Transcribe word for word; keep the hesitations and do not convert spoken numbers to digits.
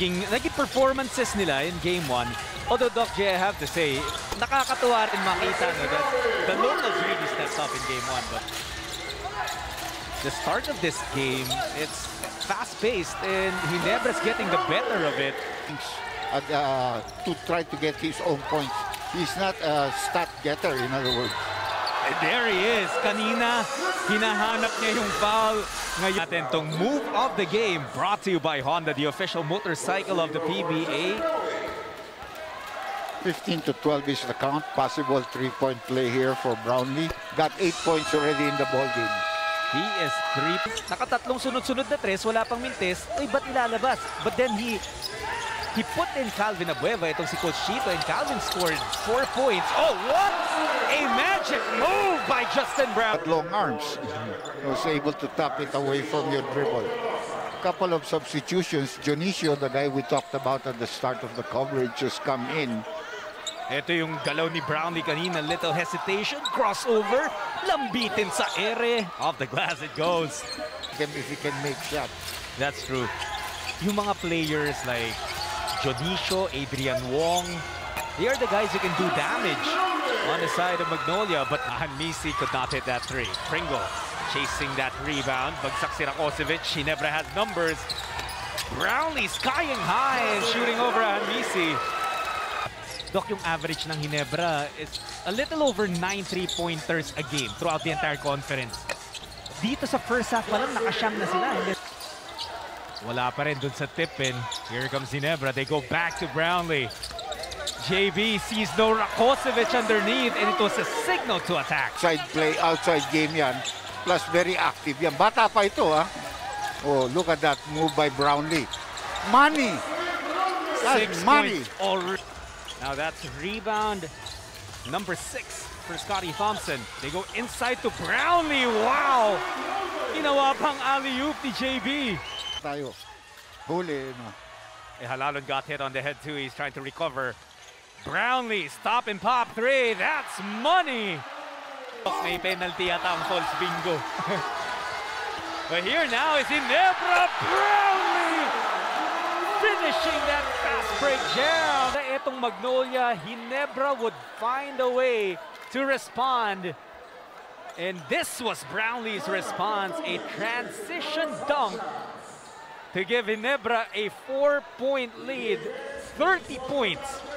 naging, naging performances nila in Game one. Although, Doc J, I have to say, nakakatuwa rin makita no, that the locals really stepped up in Game one. But the start of this game, it's fast-paced and Ginebra's getting the better of it. And, uh, to try to get his own points. He's not a stat getter, in other words. There he is. Kanina, hinahanap niya yung foul. Ngayon natin tong move of the game brought to you by Honda, the official motorcycle of the P B A. fifteen to twelve is the count. Possible three-point play here for Brownlee. Got eight points already in the ballgame. He is three. Nakatatlong sunod-sunod na tres. Wala pang mintes. Ay, ba't ilalabas? But then he... He put in Calvin Abueva, itong si Coach Chito, and Calvin scored four points. Oh, what a magic move by Justin Brown. Long arms. He was able to tap it away from your dribble. Couple of substitutions. Dionisio, the guy we talked about at the start of the coverage, just come in. Ito yung galaw ni Brownlee kanina. Little hesitation, crossover, lambitin sa ere. Off the glass it goes. If he can make shot. That's true. Yung mga players like Dionisio, Adrian Wong, they are the guys who can do damage on the side of Magnolia, but Ahan Misi could not hit that three. Pringle chasing that rebound. Bagsak si Rakosevich. Ginebra has numbers. Brownlee skying high and shooting over Ahan Misi. Doc, yung average ng Ginebra is a little over nine three-pointers a game throughout the entire conference. Dito sa first half pa lang, nakasyam na sila. Wala pa rin dun sa tip-in. Here comes Ginebra. They go back to Brownlee. J B sees no Rakosevich underneath, and it was a signal to attack. Outside play, outside game yan. Plus very active yan. Bata pa ito, ha? Oh, look at that move by Brownlee. Money! That's six money! Already. Now that's rebound number six for Scottie Thompson. They go inside to Brownlee. Wow! Ginawa pang alley-oop ni J B. Tayo. Huli, no? Eh, Jalalon got hit on the head too. He's trying to recover. Brownlee, stop and pop three. That's money. May penalty at ang false bingo. But here now is Ginebra. Brownlee finishing that fast break jam. Etong Magnolia, Ginebra would find a way to respond. And this was Brownlee's response, a transition dunk to give Ginebra a four-point lead, thirty points.